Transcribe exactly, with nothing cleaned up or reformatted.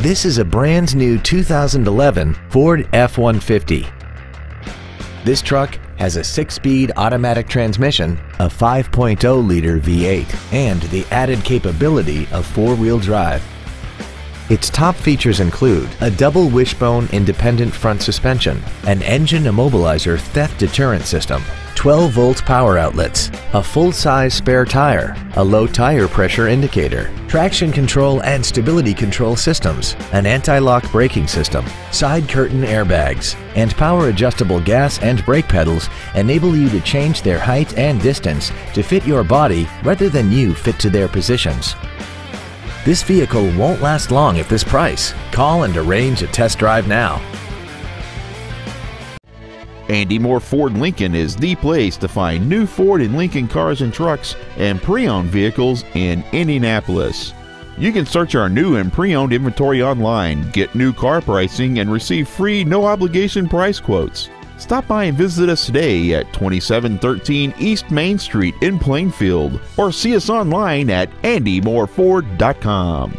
This is a brand new two thousand eleven Ford F one fifty. This truck has a six-speed automatic transmission, a five point oh liter V eight, and the added capability of four-wheel drive. Its top features include a double wishbone independent front suspension, an engine immobilizer theft deterrent system, twelve volt power outlets, a full-size spare tire, a low tire pressure indicator, traction control and stability control systems, an anti-lock braking system, side curtain airbags, and power adjustable gas and brake pedals enable you to change their height and distance to fit your body rather than you fit to their positions. This vehicle won't last long at this price. Call and arrange a test drive now. Andy Mohr Ford Lincoln is the place to find new Ford and Lincoln cars and trucks and pre-owned vehicles in Indianapolis. You can search our new and pre-owned inventory online, get new car pricing, and receive free no-obligation price quotes. Stop by and visit us today at twenty-seven thirteen East Main Street in Plainfield, or see us online at andy mohr ford dot com.